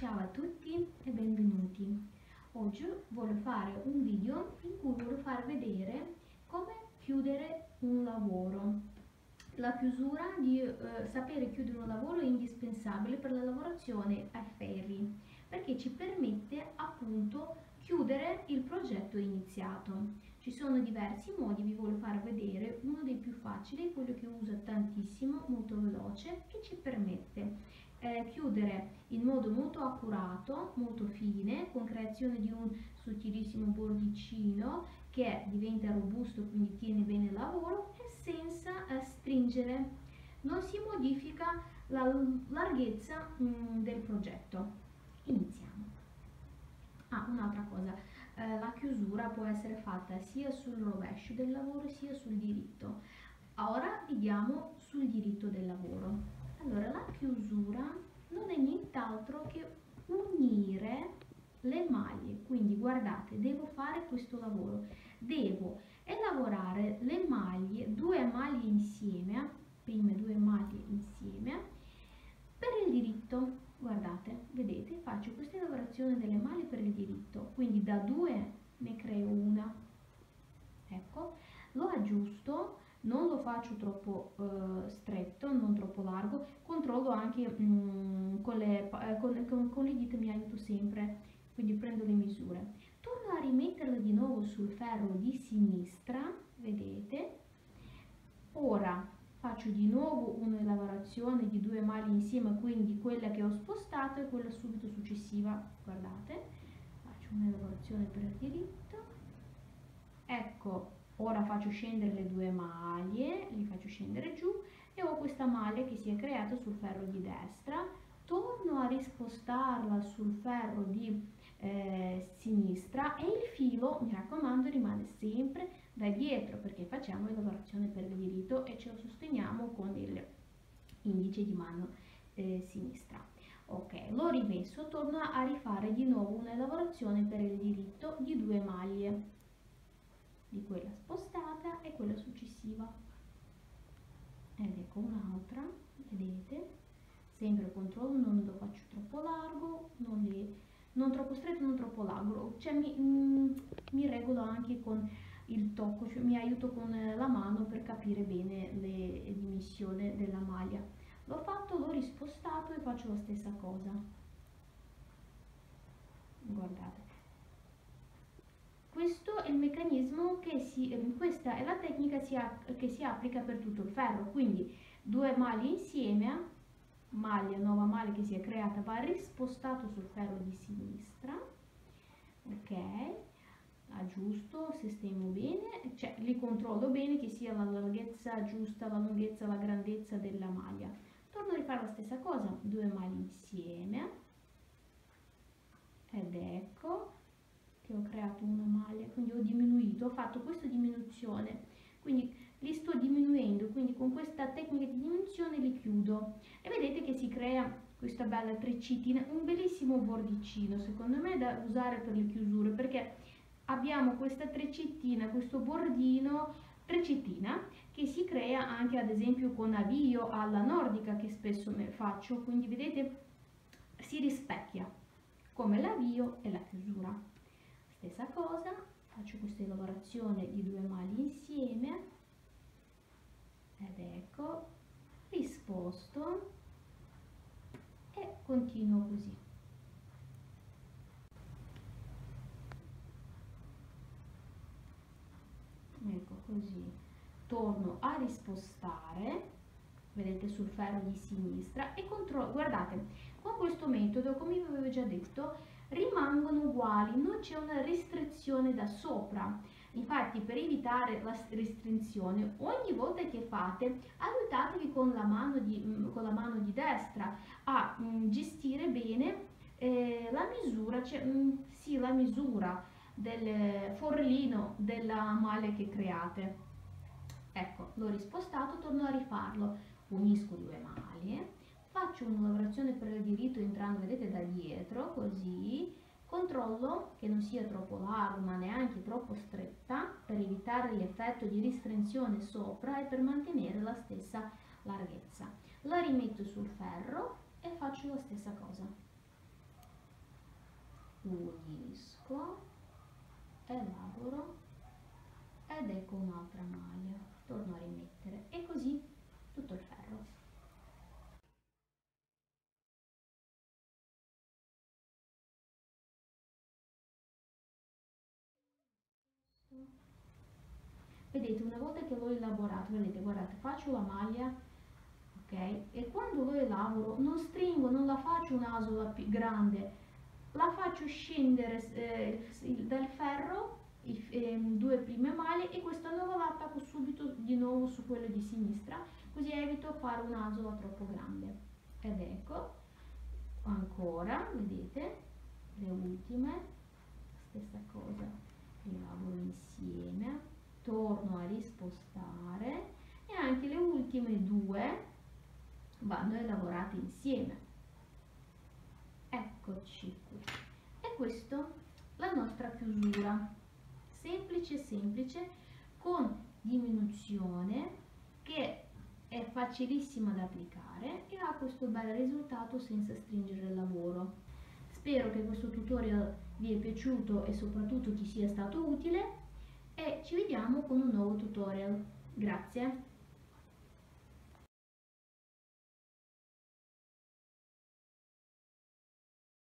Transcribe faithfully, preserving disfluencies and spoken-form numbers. Ciao a tutti e benvenuti. Oggi voglio fare un video in cui voglio far vedere come chiudere un lavoro. La chiusura di eh, sapere chiudere un lavoro è indispensabile per la lavorazione a ferri, perché ci permette appunto chiudere il progetto iniziato. Ci sono diversi modi, vi voglio far vedere uno dei più facili, quello che uso tantissimo, molto veloce, che ci permette Eh, chiudere in modo molto accurato, molto fine, con creazione di un sottilissimo bordicino che diventa robusto, quindi tiene bene il lavoro, e senza eh, stringere. Non si modifica la larghezza mh, del progetto. Iniziamo. Ah, un'altra cosa, eh, la chiusura può essere fatta sia sul rovescio del lavoro sia sul diritto. Ora vediamo sul diritto del lavoro. Allora, la chiusura non è nient'altro che unire le maglie, quindi guardate, devo fare questo lavoro, devo elaborare le maglie, due maglie insieme, prime due maglie insieme, per il diritto. Guardate, vedete, faccio questa elaborazione delle maglie per il diritto, quindi da due ne creo una, ecco, lo aggiusto. Non lo faccio troppo eh, stretto, non troppo largo, controllo anche mm, con, le, eh, con, con, con le dita, mi aiuto sempre, quindi prendo le misure. Torno a rimetterle di nuovo sul ferro di sinistra, vedete? Ora faccio di nuovo un'elaborazione di due maglie insieme, quindi quella che ho spostato e quella subito successiva, guardate, faccio un'elaborazione per il diritto, ecco. Ora faccio scendere le due maglie, li faccio scendere giù e ho questa maglia che si è creata sul ferro di destra, torno a rispostarla sul ferro di eh, sinistra e il filo, mi raccomando, rimane sempre da dietro perché facciamo la lavorazione per il diritto e ce lo sosteniamo con il indice di mano eh, sinistra. Ok, l'ho rimesso, torno a rifare di nuovo una lavorazione per il diritto di due maglie, di quella spostata e quella successiva, ed ecco un'altra, vedete, sempre controllo, non lo faccio troppo largo, non, le, non troppo stretto, non troppo largo, cioè mi, mm, mi regolo anche con il tocco, cioè mi aiuto con la mano per capire bene le dimensioni della maglia. L'ho fatto, l'ho rispostato e faccio la stessa cosa, guardate. Questo è il meccanismo che si, questa è la tecnica che si applica per tutto il ferro, quindi due maglie insieme, maglia, nuova maglia che si è creata, va rispostato sul ferro di sinistra, ok, aggiusto, sistemo bene, cioè li controllo bene che sia la larghezza giusta, la lunghezza, la grandezza della maglia. Torno a rifare la stessa cosa, due maglie insieme, ed ecco, ho creato una maglia, quindi ho diminuito, ho fatto questa diminuzione, quindi li sto diminuendo, quindi con questa tecnica di diminuzione li chiudo e vedete che si crea questa bella tricitina, un bellissimo bordicino, secondo me è da usare per le chiusure, perché abbiamo questa tricitina, questo bordino tricitina che si crea anche ad esempio con avvio alla nordica che spesso me faccio, quindi vedete si rispecchia come l'avvio e la chiusura. Stessa cosa, faccio questa lavorazione di due maglie insieme, ed ecco, risposto e continuo così. Ecco così, torno a rispostare, vedete sul ferro di sinistra e controllo, guardate, con questo metodo, come vi avevo già detto, rimangono uguali, non c'è una restrizione da sopra. Infatti, per evitare la restrizione, ogni volta che fate, aiutatevi con la mano di, con la mano di destra a mh, gestire bene eh, la misura, cioè, mh, sì, la misura del forlino della maglia che create. Ecco, l'ho rispostato, torno a rifarlo, unisco due maglie. Faccio una lavorazione per il diritto entrando, vedete, da dietro, così, controllo che non sia troppo larga ma neanche troppo stretta per evitare l'effetto di restrizione sopra e per mantenere la stessa larghezza. La rimetto sul ferro e faccio la stessa cosa. unisco, elaboro ed ecco un'altra maglia, torno a rimettere e così tutto il ferro. Vedete, una volta che l'ho elaborato, vedete, guardate, faccio la maglia, ok, e quando lo elaboro non stringo, non la faccio un'asola più grande, la faccio scendere eh, dal ferro i eh, due prime maglie e questa nuova la attacco subito di nuovo su quello di sinistra, così evito fare un'asola troppo grande. Ed ecco ancora, vedete, le ultime, stessa cosa, elaboro insieme, torno a rispostare e anche le ultime due vanno elaborate insieme. Eccoci qui, e questa la nostra chiusura semplice semplice con diminuzione che è facilissima da applicare e ha questo bel risultato senza stringere il lavoro. Spero che questo tutorial vi è piaciuto e soprattutto ti sia stato utile. E ci vediamo con un nuovo tutorial. Grazie!